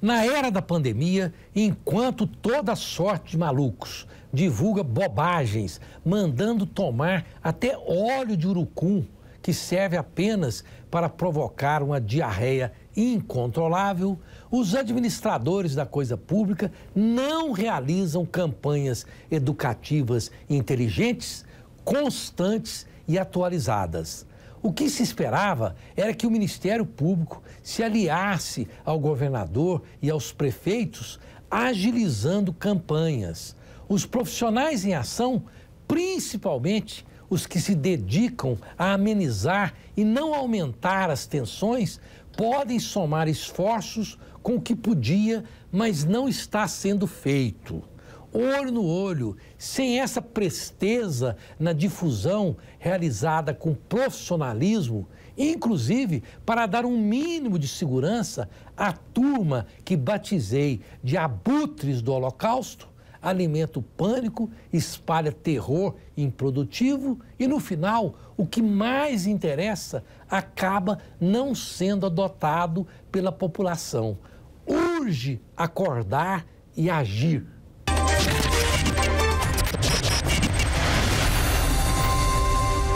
Na era da pandemia, enquanto toda sorte de malucos divulga bobagens, mandando tomar até óleo de urucum, que serve apenas para provocar uma diarreia incontrolável, os administradores da coisa pública não realizam campanhas educativas inteligentes, constantes e atualizadas. O que se esperava era que o Ministério Público se aliasse ao governador e aos prefeitos, agilizando campanhas. Os profissionais em ação, principalmente os que se dedicam a amenizar e não aumentar as tensões, podem somar esforços com o que podia, mas não está sendo feito. Olho no olho, sem essa presteza na difusão realizada com profissionalismo, inclusive para dar um mínimo de segurança à turma que batizei de abutres do Holocausto, alimenta o pânico, espalha terror improdutivo e, no final, o que mais interessa acaba não sendo adotado pela população. Urge acordar e agir.